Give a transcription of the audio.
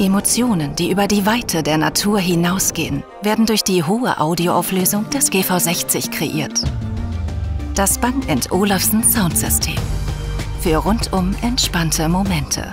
Emotionen, die über die Weite der Natur hinausgehen, werden durch die hohe Audioauflösung des GV60 kreiert. Das Bang & Olufsen Soundsystem. Für rundum entspannte Momente.